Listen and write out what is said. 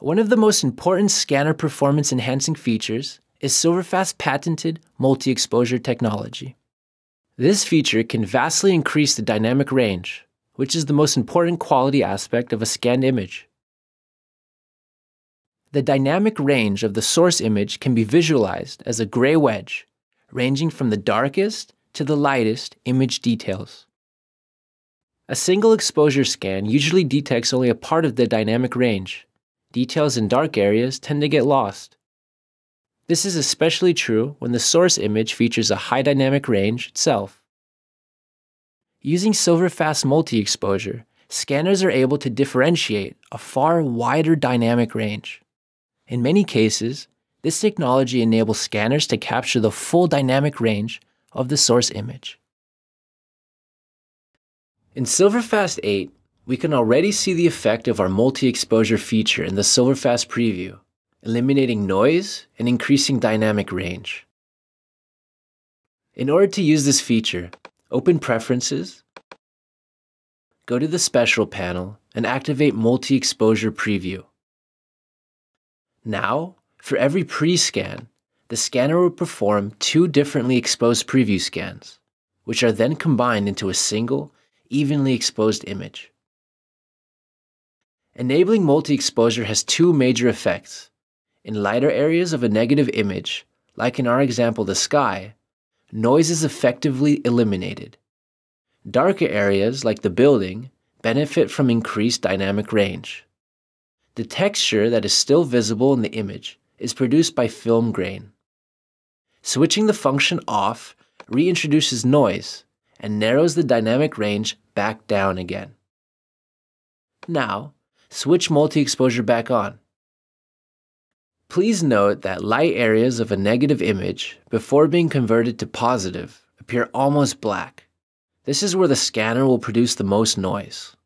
One of the most important scanner performance enhancing features is SilverFast's patented multi-exposure technology. This feature can vastly increase the dynamic range, which is the most important quality aspect of a scanned image. The dynamic range of the source image can be visualized as a gray wedge, ranging from the darkest to the lightest image details. A single exposure scan usually detects only a part of the dynamic range. Details in dark areas tend to get lost. This is especially true when the source image features a high dynamic range itself. Using SilverFast multi-exposure, scanners are able to differentiate a far wider dynamic range. In many cases, this technology enables scanners to capture the full dynamic range of the source image. In SilverFast 8, we can already see the effect of our multi-exposure feature in the SilverFast preview, eliminating noise and increasing dynamic range. In order to use this feature, open Preferences, go to the Special panel and activate Multi-Exposure Preview. Now, for every pre-scan, the scanner will perform two differently exposed preview scans, which are then combined into a single, evenly exposed image. Enabling multi-exposure has two major effects. In lighter areas of a negative image, like in our example the sky, noise is effectively eliminated. Darker areas, like the building, benefit from increased dynamic range. The texture that is still visible in the image is produced by film grain. Switching the function off reintroduces noise and narrows the dynamic range back down again. Now, switch multi-exposure back on. Please note that light areas of a negative image, before being converted to positive, appear almost black. This is where the scanner will produce the most noise.